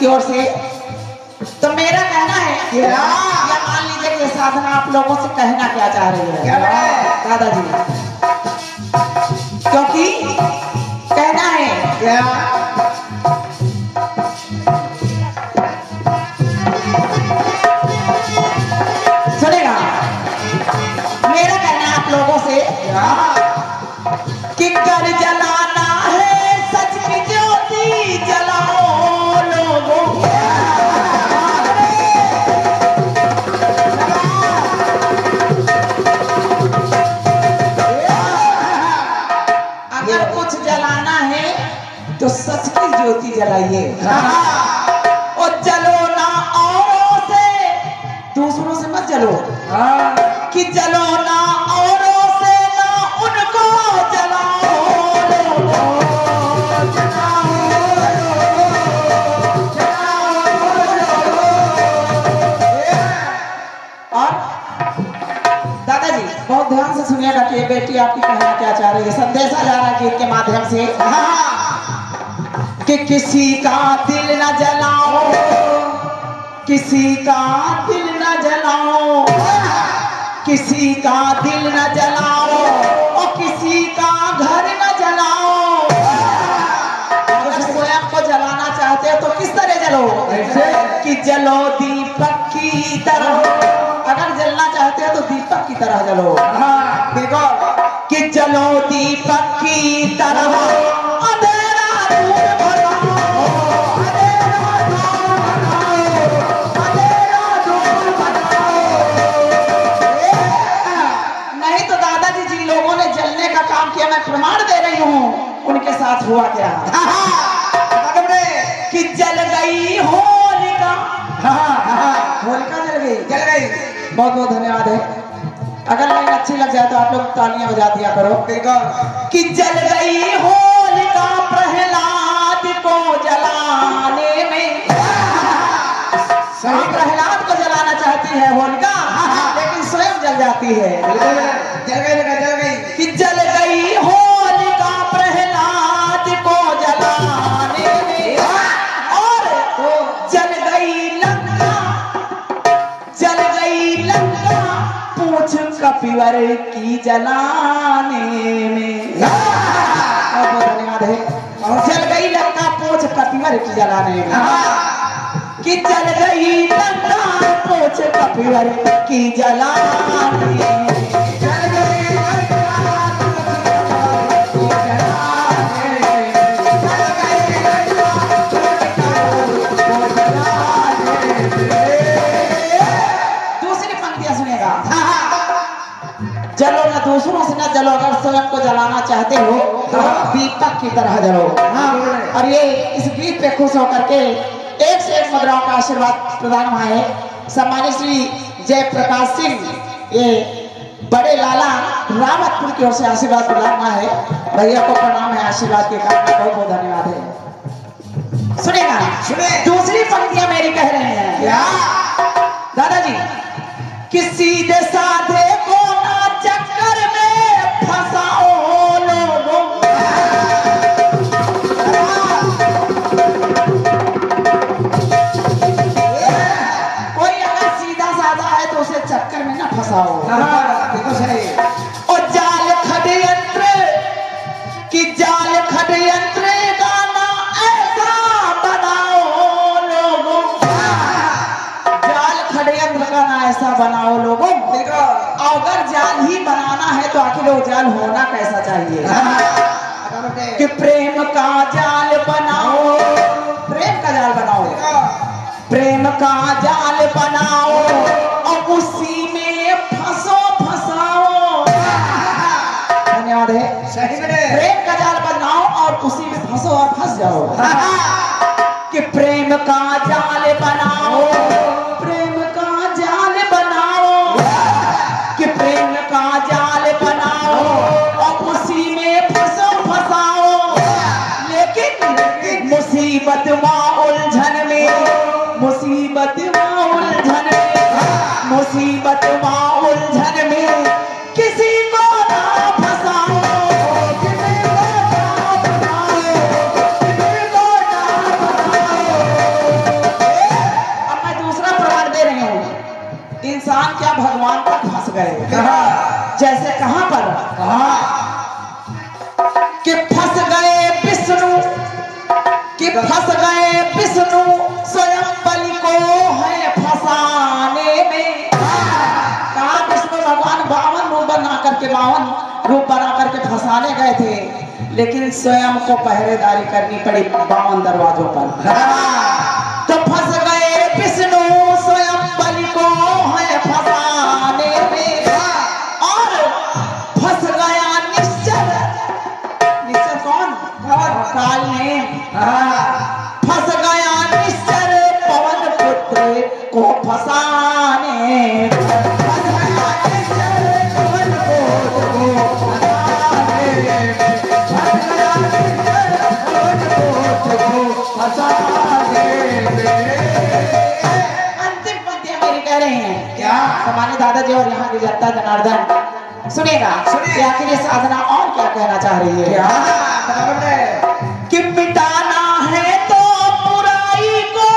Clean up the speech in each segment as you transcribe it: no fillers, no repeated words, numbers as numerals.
की ओर से तो मेरा कहना है या मान लीजिए कि साधना आप लोगों से कहना क्या चाह रही है, क्या है दादाजी, क्योंकि कहना है क्या सुनेगा, मेरा कहना आप लोगों से कि कर जलाना है सच की ज्योति जलाओ तो सच की ज्योति जलाइए और जलो ना औरों से, दूसरों से मत जलो, कि जलो ना औरों से ना उनको जलाओ और दादाजी बहुत ध्यान से सुनिएगा कि बेटी आपकी कहना क्या चाह रही है, संदेशा जा रहा है गीत के माध्यम से कि किसी का दिल न जलाओ, किसी का दिल न जलाओ, किसी का दिल न जलाओ और किसी का घर न जलाओ। अगर स्वयं को जलाना चाहते हो तो किस तरह जलो, कि जलो दीपक की तरह, अगर जलना चाहते हो तो दीपक की तरह जलो। हाँ देखो कि जलो दीपक की तरह हुआ क्या कि जल गई होलिका, होलिका जल गई, जल गई। बहुत बहुत धन्यवाद है, अगर लाइन अच्छी लग जाए तो आप लोग तालियां बजा दिया करो। कि जल गई होलिका प्रहलाद को जलाने में, प्रहलाद को जलाना चाहती है होलिका लेकिन स्वयं जल जाती है। जल गई, जल गई, कि जल गई हो कपिवर की जलाने में, धन्यवाद है। और जल गई लंका पोछ कपिवर की जलाने में, कि जल गई लंका पोछ कपिवर की जलाने में। दूसरों से ना जलो, अगर स्वयं को जलाना चाहते हो तो दीपक की तरह जलो। हाँ और ये इस गीत पे खुश होकर के एक से एक मुद्राओं का आशीर्वाद प्रदान हुआ है। सम्मानित श्री जयप्रकाश सिंह ये बड़े लाला रावतपुर की ओर से आशीर्वाद प्रदान हुआ है। भैया को प्रणाम है, आशीर्वाद के कारण बहुत बहुत धन्यवाद है। सुनेगा सुने, दूसरी पंक्तियां मेरी कह रहे हैं दादाजी, किसी दे साधे को चक्कर में फंसाओ लोगों, कोई अगर सीधा साधा है तो उसे चक्कर में ना फंसाओ। और जाल खडयंत्र, कि जाल खडयंत्र गाना ऐसा बनाओ लोगों, जाल खडयंत्र गाना ऐसा बनाओ लोगों। अगर जाल ही बनाना है तो आखिर वो जाल होना कैसा चाहिए, कि प्रेम का जाल बनाओ, प्रेम का जाल बनाओ, प्रेम का जाल बनाओ और उसी में फंसो फंसाओ। धन्यवाद है, प्रेम का जाल बनाओ और उसी में फंसो और फंस जाओ। कि प्रेम का जाल बनाओ, प्रेम का जाल बनाओ और उसी जैसे कहां पर कहा कि फंस गए विष्णु, कि फंस गए विष्णु स्वयं बलि को है फंसाने में। कहा विष्णु भगवान 52 रूप बना करके 52 रूप बना करके फंसाने गए थे, लेकिन स्वयं को पहरेदारी करनी पड़ी 52 दरवाजों पर। तो फंस गए विष्णु स्वयं बलि को है फंसाने में, फंस गया निश्चर पवन पुत्र को फंसाने, फंस गया निश्चर पवन पुत्र को फंसाने, फंस गया निश्चर पवन पुत्र को फंसाने। अंतिम पंक्ति मेरी कह रहे हैं क्या हमारे दादाजी और यहाँ की जनता जनार्दन सुनेगा, सुने आखिर ये साधना और क्या कहना चाह रही है क्या? कि मिटाना है तो बुराई को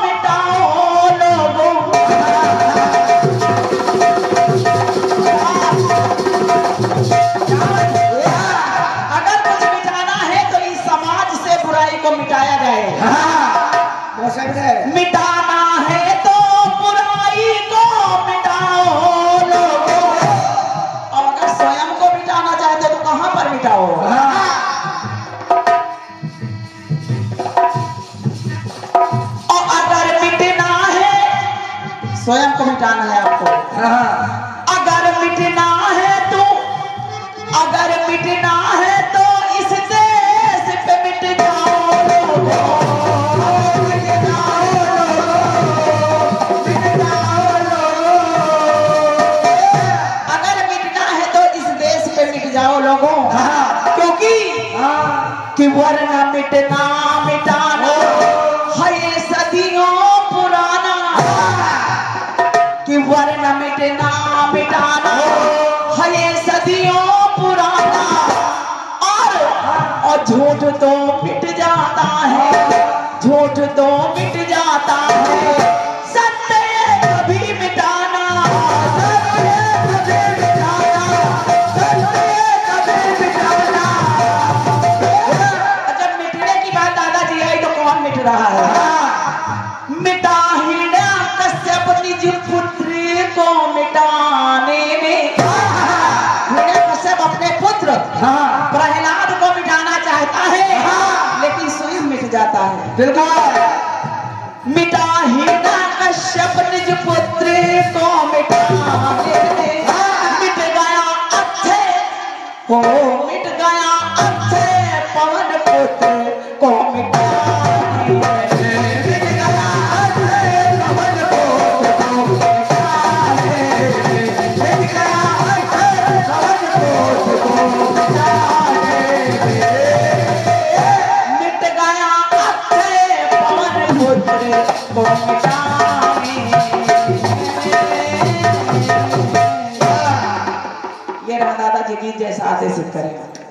मिटाओ लोगों, अगर कुछ मिटाना है तो इस समाज से बुराई को मिटाया जाए। मिटाना है तो बुराई को मिटाओ लोगों, और अगर स्वयं को मिटाना चाहते तो कहां पर मिटाओ? स्वयं को मिटाना है आपको। अगर मिटना है तो, अगर मिटना है तो इस देश पे मिट जाओ लोगों, मिट जाओ लोगों, मिट जाओ लोगों। अगर मिटना है तो इस देश पे मिट जाओ लोगों, क्योंकि कि वरना मिटना मिटाना है सदियों पुराना, कि वरना मिटना मिटाना है सदियों पुराना। और झूठ तो मिट जाता है, झूठ तो मिट जाता है, सत्य कभी मिटाना, सत्य कभी मिटाना, सत्य कभी मिटाना। जब मिटने की बात दादाजी आई तो कौन मिट रहा है? मिटा पुत्री को मिटाने में सब अपने पुत्र प्रहलाद को मिटाना चाहता है, लेकिन स्वयं मिट जाता है। बिल्कुल मिटा ही ना कश्यप निज पुत्र को मिटाने में, मिट गया अच्छे को, मिट गया अच्छे पवन पुत्र को मिटाने में। ये दादाजी गीत जैसा आदेशित करेगा।